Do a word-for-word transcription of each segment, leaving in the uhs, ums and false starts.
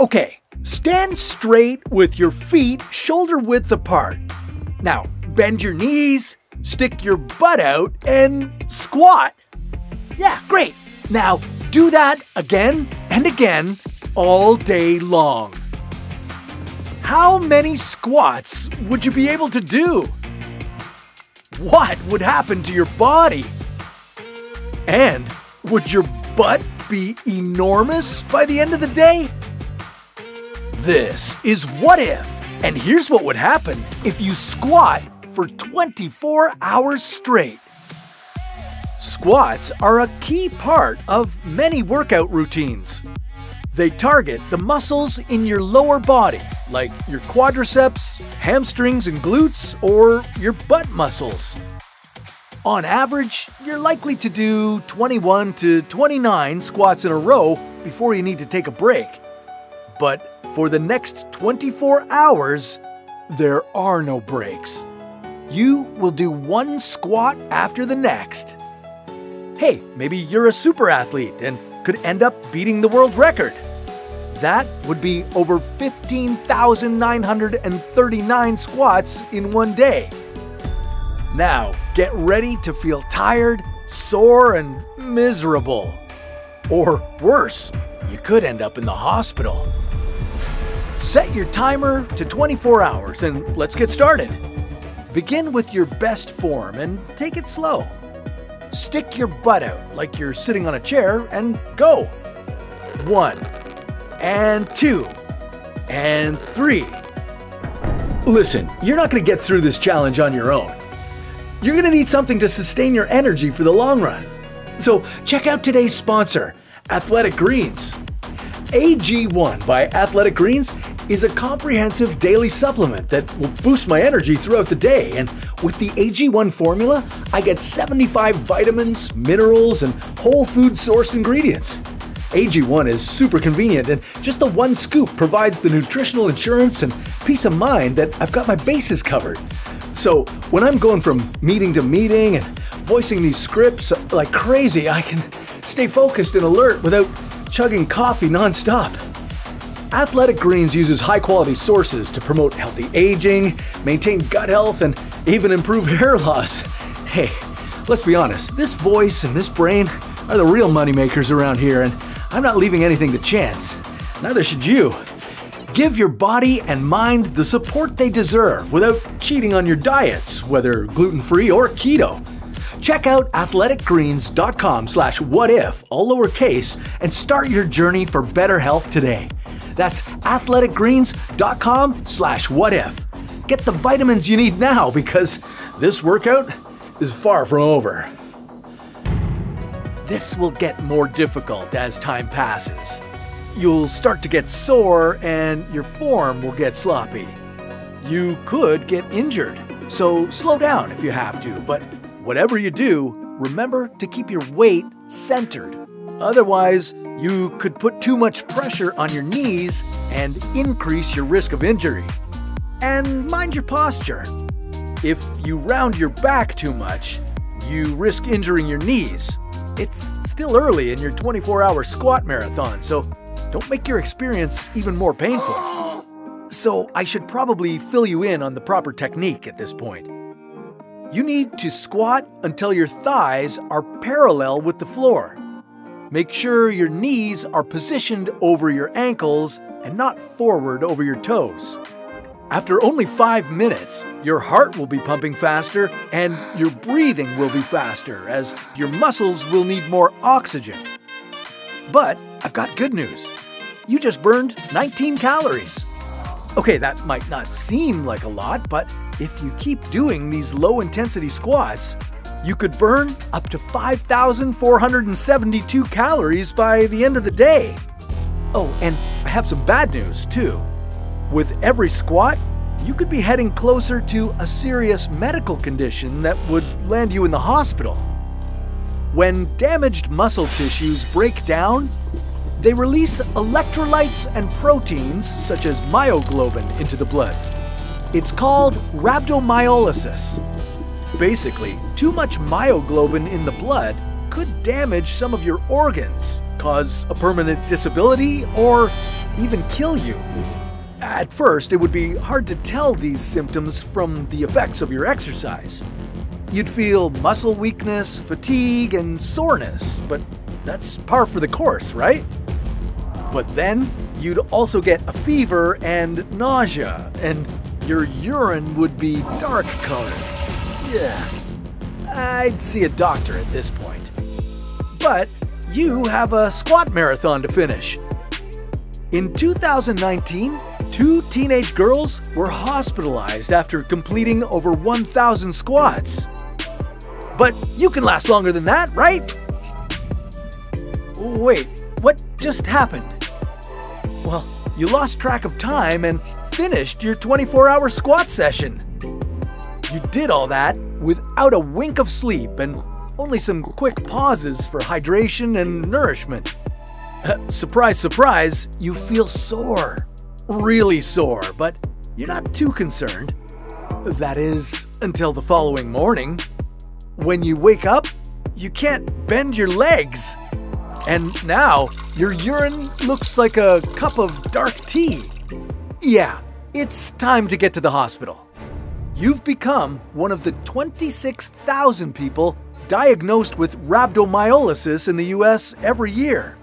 Okay, stand straight with your feet shoulder width apart. Now, bend your knees, stick your butt out, and squat. Yeah, great. Now, do that again and again all day long. How many squats would you be able to do? What would happen to your body? And would your butt be enormous by the end of the day? This is What If, and here's what would happen if you squat for twenty-four hours straight. Squats are a key part of many workout routines. They target the muscles in your lower body, like your quadriceps, hamstrings and glutes, or your butt muscles. On average, you're likely to do twenty-one to twenty-nine squats in a row before you need to take a break. But for the next twenty-four hours, there are no breaks. You will do one squat after the next. Hey, maybe you're a super athlete and could end up beating the world record. That would be over fifteen thousand nine hundred thirty-nine squats in one day. Now, get ready to feel tired, sore, and miserable. Or worse, you could end up in the hospital. Set your timer to twenty-four hours and let's get started. Begin with your best form and take it slow. Stick your butt out like you're sitting on a chair and go. One, and two, and three. Listen, you're not going to get through this challenge on your own. You're going to need something to sustain your energy for the long run. So check out today's sponsor, Athletic Greens. A G one by Athletic Greens is a comprehensive daily supplement that will boost my energy throughout the day. And with the A G one formula, I get seventy-five vitamins, minerals, and whole food sourced ingredients. A G one is super convenient, and just the one scoop provides the nutritional insurance and peace of mind that I've got my bases covered. So when I'm going from meeting to meeting and voicing these scripts like crazy, I can stay focused and alert without chugging coffee non-stop. Athletic Greens uses high-quality sources to promote healthy aging, maintain gut health, and even improve hair loss. Hey, let's be honest, this voice and this brain are the real moneymakers around here, and I'm not leaving anything to chance. Neither should you. Give your body and mind the support they deserve without cheating on your diets, whether gluten-free or keto. Check out athletic greens dot com slash what if, all lowercase, and start your journey for better health today. That's athletic greens dot com slash what if. Get the vitamins you need now, because this workout is far from over. This will get more difficult as time passes. You'll start to get sore and your form will get sloppy. You could get injured, so slow down if you have to, but whatever you do, remember to keep your weight centered. Otherwise, you could put too much pressure on your knees and increase your risk of injury. And mind your posture. If you round your back too much, you risk injuring your knees. It's still early in your twenty-four hour squat marathon, so don't make your experience even more painful. So I should probably fill you in on the proper technique at this point. You need to squat until your thighs are parallel with the floor. Make sure your knees are positioned over your ankles and not forward over your toes. After only five minutes, your heart will be pumping faster and your breathing will be faster, as your muscles will need more oxygen. But I've got good news. You just burned nineteen calories. Okay, that might not seem like a lot, but if you keep doing these low-intensity squats, you could burn up to five thousand four hundred seventy-two calories by the end of the day. Oh, and I have some bad news, too. With every squat, you could be heading closer to a serious medical condition that would land you in the hospital. When damaged muscle tissues break down, they release electrolytes and proteins such as myoglobin into the blood. It's called rhabdomyolysis. Basically, too much myoglobin in the blood could damage some of your organs, cause a permanent disability, or even kill you. At first, it would be hard to tell these symptoms from the effects of your exercise. You'd feel muscle weakness, fatigue, and soreness, but that's par for the course, right? But then, you'd also get a fever and nausea, and your urine would be dark colored. Yeah, I'd see a doctor at this point. But you have a squat marathon to finish. In two thousand nineteen, two teenage girls were hospitalized after completing over one thousand squats. But you can last longer than that, right? Wait, what just happened? Well, you lost track of time and finished your twenty-four hour squat session. You did all that without a wink of sleep and only some quick pauses for hydration and nourishment. Surprise, surprise, you feel sore. Really sore, but you're not too concerned. That is, until the following morning. When you wake up, you can't bend your legs. And now, your urine looks like a cup of dark tea. Yeah, it's time to get to the hospital. You've become one of the twenty-six thousand people diagnosed with rhabdomyolysis in the U S every year.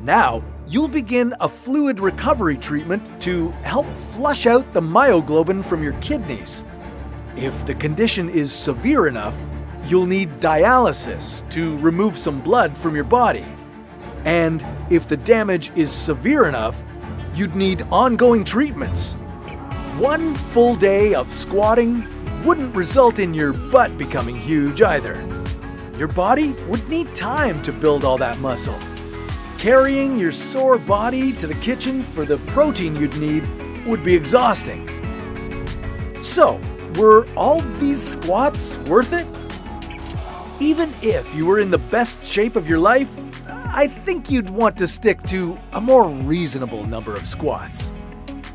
Now, you'll begin a fluid recovery treatment to help flush out the myoglobin from your kidneys. If the condition is severe enough, you'll need dialysis to remove some blood from your body. And if the damage is severe enough, you'd need ongoing treatments. One full day of squatting wouldn't result in your butt becoming huge either. Your body would need time to build all that muscle. Carrying your sore body to the kitchen for the protein you'd need would be exhausting. So, were all these squats worth it? Even if you were in the best shape of your life, I think you'd want to stick to a more reasonable number of squats.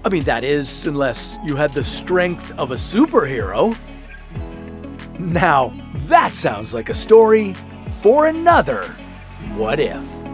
I mean, that is, unless you had the strength of a superhero. Now, that sounds like a story for another What If?